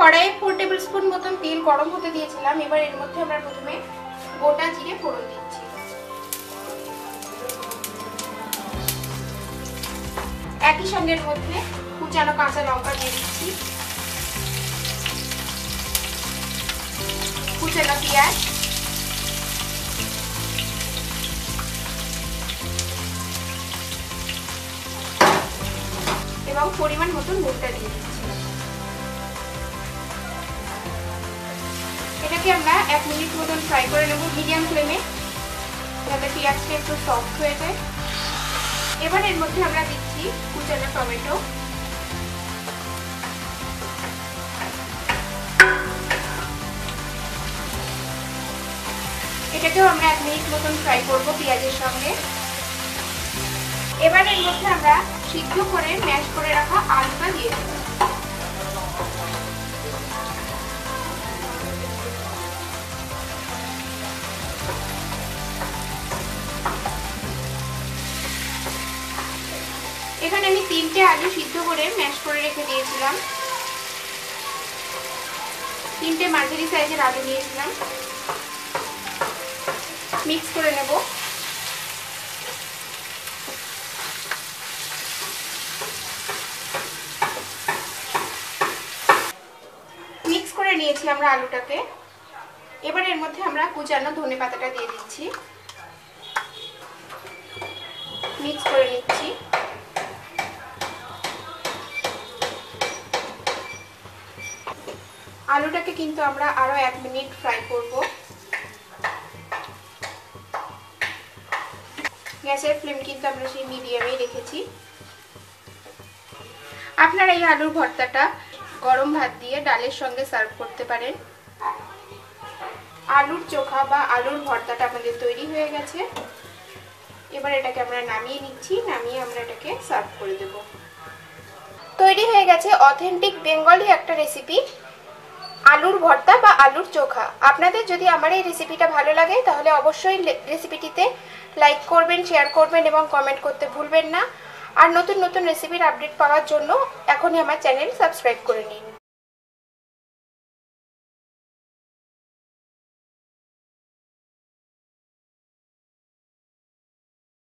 कड़ाई 4 टेबिलस्पून मतन तेल गरम होते दिए मध्य प्रथम गोटा जिरे फोड़न दीची एक ही संगे मध्य कुचानो काँचा लंका दिए दीची कुचानो पिंयाज एवं परिमाण मतन भुट्टा दिए दीची मिनट मतन फ्राई कर लेब मीडियम फ्लेमे जाते पिंयाजटा एक सफ्ट हो जाए। एबार एर मध्य आमरा दिच्छी कुचानो टमेटो एटाकेओ आमरा एक मिनट मतन फ्राई करब पिंयाजेर संगे। एबार एर मध्य आमरा सिद्ध करे मैश करे रखा आलुटा दिए देब तीनटे आलू सिद्ध कर मैश कर रेखे दिए तीनटे माझारि साइजेर आलू दिए मिक्स कर नेब। मिक्स कर निएछि आमरा आलूटाके। एबार एर मध्ये आमरा कुचानो धने पाताटा दिए दिच्छी मिक्स कर निच्छी। आलूटाके किन्तु आमरा आरो 1 मिनट फ्राई करब गैसेर फ्लेम किन्तु आमरा सेई मिडियामेई रेखेछि। आपनारा एई आलूर भर्ताटा गरम भात दिए डालेर संगे सार्व करते पारेन। आलूर चोखा बा आलूर भर्ताटा आमादेर तैरी हये गेछे। एबार एटाके आमरा नामिये निচ্ছি नामिये आमरा एटाके सार्व करे देब। तैरी हये गेछे अथेंटिक बेंगली एकटा रेसिपि आलूर भर्ता बा आलूर चोखा। आपनादेर जोदि आमार एई रेसिपिटा भालो लागे ताहले अवश्यई रेसिपिटीते लाइक करबेन शेयर करबेन एबं कमेंट करते भुलबेन ना। आर नतुन नतुन रेसिपिर आपडेट पाওয়ার জন্য এখনই আমার চ্যানেল সাবস্ক্রাইব করে নিন।